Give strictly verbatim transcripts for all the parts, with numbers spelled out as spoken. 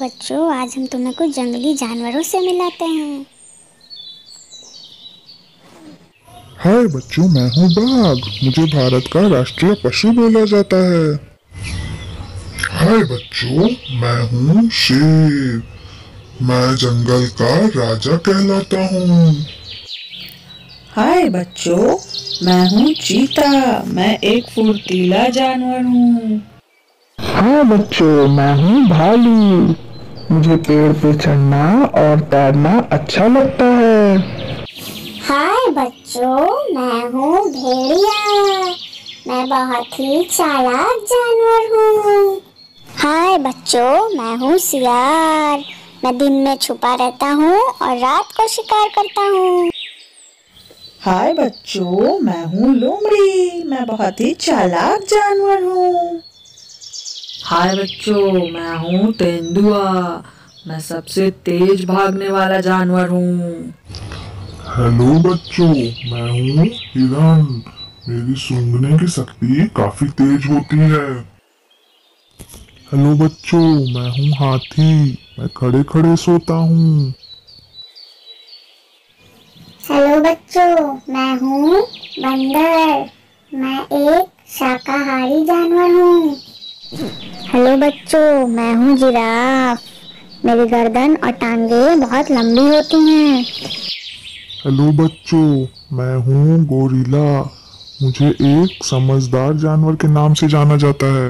बच्चों, आज हम तुम्हें कुछ जंगली जानवरों से मिलाते हैं। हाय बच्चों, मैं हूँ बाघ। मुझे भारत का राष्ट्रीय पशु बोला जाता है। हाय बच्चों, मैं हूँ शेर। मैं जंगल का राजा कहलाता हूँ। हाय बच्चों, मैं हूँ चीता। मैं एक फुर्तीला जानवर हूँ। हाँ बच्चों, मैं हूँ भालू। मुझे पेड़ पे चढ़ना और तैरना अच्छा लगता है। हाय बच्चों, मैं हूँ भेड़िया। मैं बहुत ही चालाक जानवर हूँ। हाय बच्चों, मैं हूँ सियार। मैं दिन में छुपा रहता हूँ और रात को शिकार करता हूँ। हाय बच्चों, मैं हूँ लोमड़ी। मैं बहुत ही चालाक जानवर हूँ। हाय बच्चों, मैं हूँ तेंदुआ। मैं सबसे तेज भागने वाला जानवर हूँ। हेलो बच्चों, मैं हूँ हिरण। मेरी सूंघने की शक्ति काफी तेज होती है। हेलो बच्चों, मैं हूँ हाथी। मैं खड़े खड़े सोता हूँ। हेलो बच्चों, मैं हूँ बंदर। मैं एक शाकाहारी जानवर हूँ। हेलो बच्चों, मैं हूँ जिराफ। मेरी गर्दन और टांगें बहुत लंबी होती हैं। हेलो बच्चों, मैं हूँ गोरिल्ला। मुझे एक समझदार जानवर के नाम से जाना जाता है।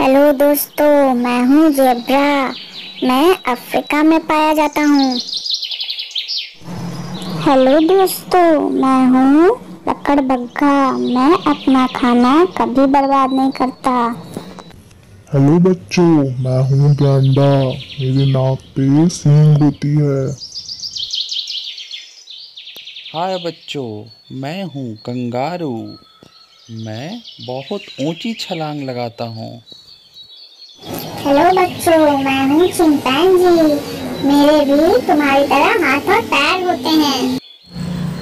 हेलो दोस्तों, मैं हूँ जेब्रा। मैं अफ्रीका में पाया जाता हूँ। हेलो दोस्तों, मैं हूँ लकड़बग्घा। मैं अपना खाना कभी बर्बाद नहीं करता। हेलो बच्चों, मैं हूँ गैंडा। मेरे नाक पे सींग होती है। हाय बच्चों, मैं हूँ कंगारू। मैं बहुत ऊंची छलांग लगाता हूँ। हेलो बच्चों, मैं हूँ चिंपैंजी। मेरे भी तुम्हारी तरह हाथ और पैर होते हैं।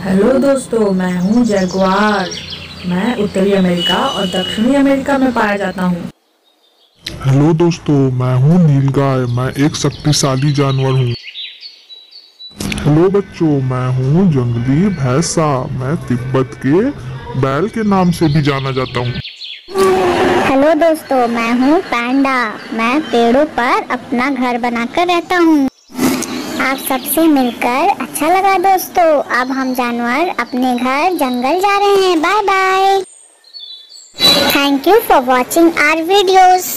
हेलो दोस्तों, मैं हूँ जगुआर। मैं उत्तरी अमेरिका और दक्षिणी अमेरिका में पाया जाता हूँ। हेलो दोस्तों, मैं हूँ नीलगाय। मैं एक शक्तिशाली जानवर हूँ। हेलो बच्चों, मैं हूँ जंगली भैंसा। मैं तिब्बत के बैल के नाम से भी जाना जाता हूँ। हेलो दोस्तों, मैं हूँ पैंडा। मैं पेड़ों पर अपना घर बनाकर रहता हूँ। आप सबसे मिलकर अच्छा लगा दोस्तों। अब हम जानवर अपने घर जंगल जा रहे हैं। Bye bye. Thank you for watching our videos.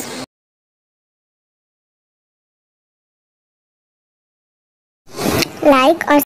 Like or